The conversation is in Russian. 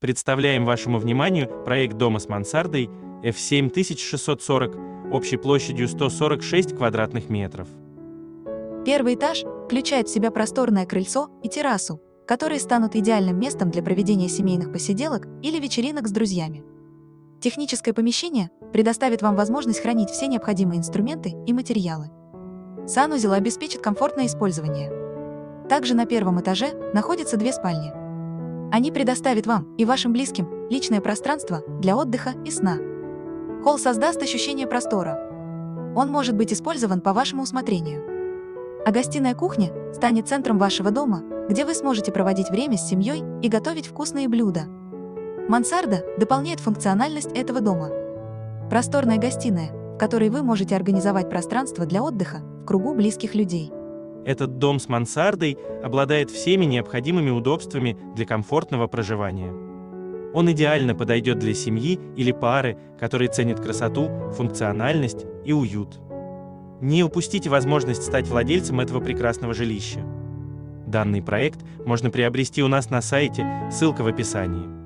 Представляем вашему вниманию проект дома с мансардой F7640 общей площадью 146 квадратных метров. Первый этаж включает в себя просторное крыльцо и террасу, которые станут идеальным местом для проведения семейных посиделок или вечеринок с друзьями. Техническое помещение предоставит вам возможность хранить все необходимые инструменты и материалы. Санузел обеспечит комфортное использование. Также на первом этаже находятся две спальни. Они предоставят вам и вашим близким личное пространство для отдыха и сна. Холл создаст ощущение простора. Он может быть использован по вашему усмотрению. А гостиная кухня станет центром вашего дома, где вы сможете проводить время с семьей и готовить вкусные блюда. Мансарда дополняет функциональность этого дома. Просторная гостиная, в которой вы можете организовать пространство для отдыха в кругу близких людей. Этот дом с мансардой обладает всеми необходимыми удобствами для комфортного проживания. Он идеально подойдет для семьи или пары, которые ценят красоту, функциональность и уют. Не упустите возможность стать владельцем этого прекрасного жилища. Данный проект можно приобрести у нас на сайте, ссылка в описании.